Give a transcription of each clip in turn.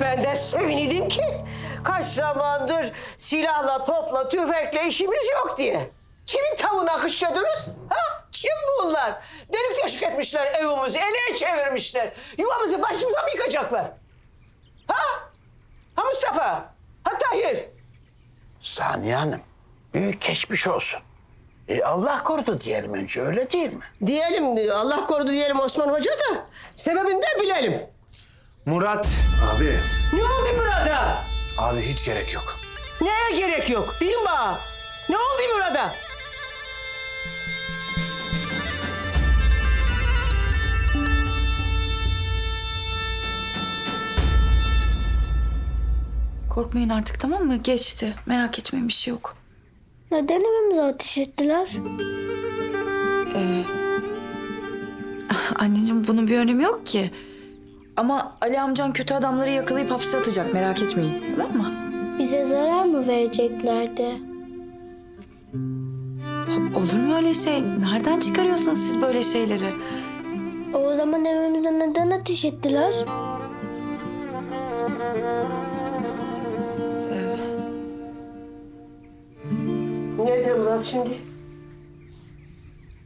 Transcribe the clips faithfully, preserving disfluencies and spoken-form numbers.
Ben de sevindim ki kaç zamandır silahla, topla, tüfekle işimiz yok diye. Kimin tavuğuna kışladınız? Ha? Kim bunlar? Delik deşik etmişler evimizi, eleye çevirmişler. Yuvamızı başımıza mı yıkacaklar? Ha? Ha Mustafa? Ha Tahir? Saniye Hanım, büyük geçmiş olsun. E Allah korudu diyelim önce, öyle değil mi? Diyelim, Allah korudu diyelim Osman Hoca da sebebini de bilelim. Murat. Abi. Ne oldu Murat'a? Abi hiç gerek yok. Neye gerek yok? Değil mi bana? Ne oldu Murat'a? Korkmayın artık, tamam mı? Geçti. Merak etmeyin, bir şey yok. Neden evimize ateş ettiler? Ee, anneciğim bunun bir önemi yok ki. Ama Ali amcan kötü adamları yakalayıp hapse atacak, merak etmeyin. Tamam mı? Bize zarar mı vereceklerdi? Olur mu öyle şey? Nereden çıkarıyorsunuz siz böyle şeyleri? O zaman evimize neden ateş ettiler? Nerede Murat şimdi?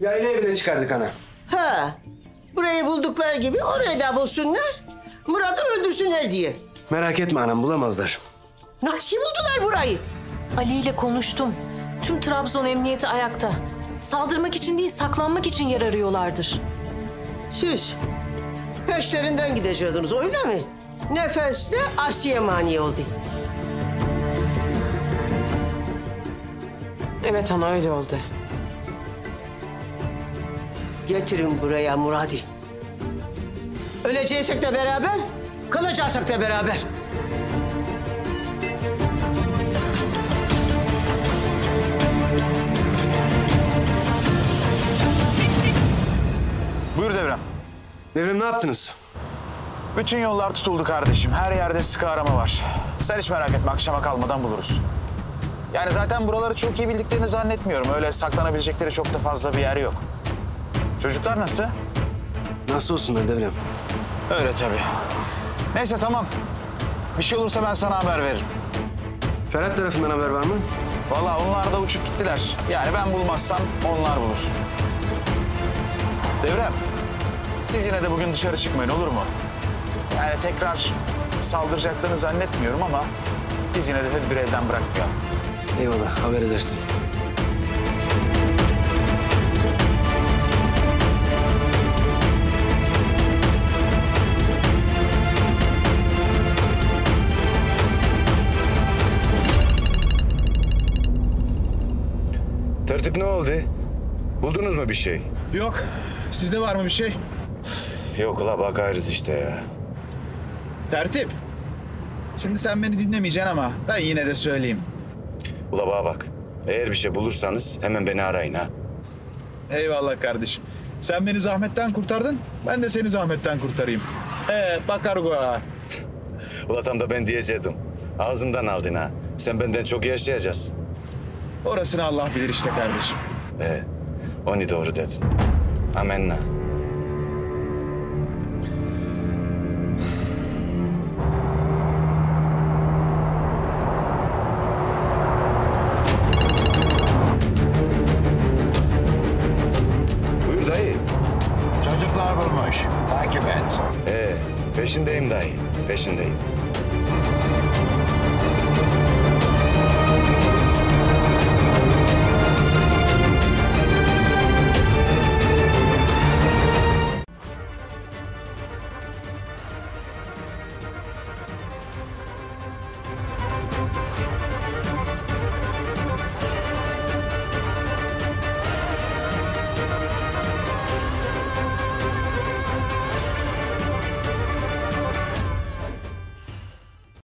Yayla evine çıkardık ana. Ha, burayı buldukları gibi orayı da bulsunlar, Murat'ı öldürsünler diye. Merak etme anam, bulamazlar. Nasıl buldular burayı? Ali ile konuştum. Tüm Trabzon emniyeti ayakta. Saldırmak için değil, saklanmak için yer arıyorlardır. Siz peşlerinden gidecektiniz, öyle mi? Nefesle Asiye mani oldu. Evet ana, öyle oldu. Getirin buraya Murat'ı. Öleceksek de beraber, kalacaksak da beraber. Buyur Devrem. Devrem ne yaptınız? Bütün yollar tutuldu kardeşim. Her yerde sıkı arama var. Sen hiç merak etme, akşama kalmadan buluruz. Yani zaten buraları çok iyi bildiklerini zannetmiyorum. Öyle saklanabilecekleri çok da fazla bir yer yok. Çocuklar nasıl? Nasıl olsunlar Devrem? Öyle tabii. Neyse tamam. Bir şey olursa ben sana haber veririm. Ferhat tarafından haber var mı? Vallahi onlar da uçup gittiler. Yani ben bulmazsam onlar bulur. Devrem, siz yine de bugün dışarı çıkmayın, olur mu? Yani tekrar saldıracaklarını zannetmiyorum ama biz yine de tedbiri elden bırakmayalım. Eyvallah, haber edersin. Tertip ne oldu? Buldunuz mu bir şey? Yok. Sizde var mı bir şey? Yok ula, bakarız işte ya. Tertip. Şimdi sen beni dinlemeyeceksin ama ben yine de söyleyeyim. Ula bana bak. Eğer bir şey bulursanız hemen beni arayın ha. Eyvallah kardeşim. Sen beni zahmetten kurtardın. Ben de seni zahmetten kurtarayım. Ee bakar gua. Ula tam da ben diyecektim. Ağzımdan aldın ha. Sen benden çok yaşayacaksın. Orasını Allah bilir işte kardeşim. Ee, onu doğru dedin. Amenna.